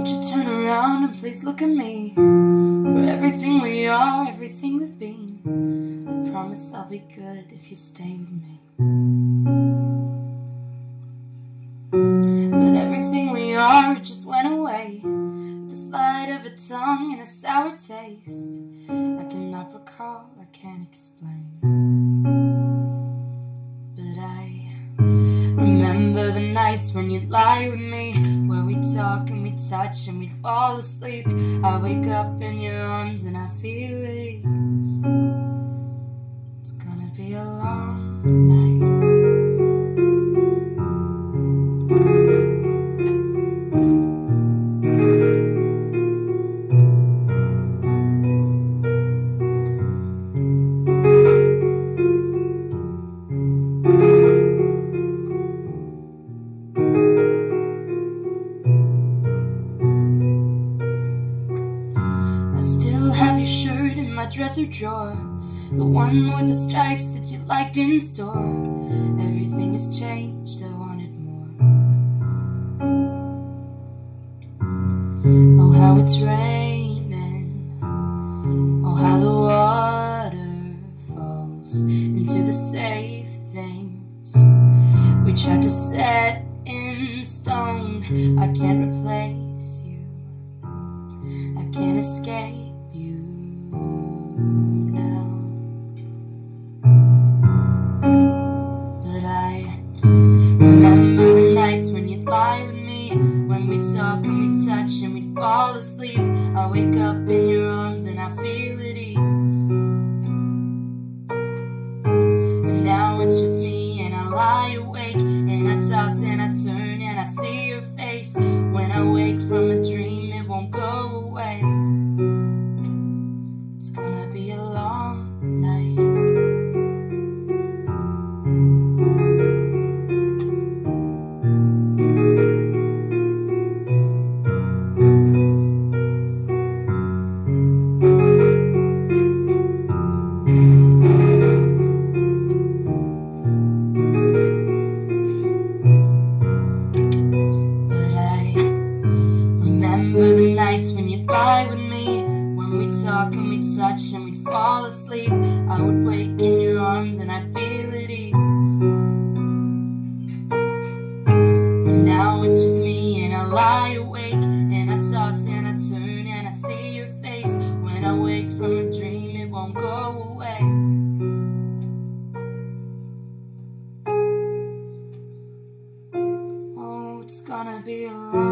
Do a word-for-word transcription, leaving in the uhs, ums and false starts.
Won't you turn around and please look at me? For everything we are, everything we've been, I promise I'll be good if you stay with me. But everything we are, it just went away, with the slide of a tongue and a sour taste I cannot recall, I can't explain. But I remember the nights when you'd lie with me, where we'd talk and we'd touch and we'd fall asleep. I wake up in your arms and I feel it. It's gonna be a long night. My dresser drawer, the one with the stripes that you liked in store. Everything has changed, I wanted more. Oh, how it's raining, oh, how the water falls into the safe things we tried to set in stone. I can't replace you, I can't escape you now. But I remember the nights when you'd lie with me, when we'd talk and we'd touch and we'd fall asleep. I wake up in your arms and I feel at ease. And now it's just me and I lie awake, and I toss and I turn and I see your face. When I wake from a dream, it won't go away. When you'd lie with me, when we'd talk and we'd touch and we'd fall asleep, I would wake in your arms and I'd feel at ease. And now it's just me and I lie awake, and I toss and I turn and I see your face. When I wake from a dream, it won't go away. Oh, it's gonna be a long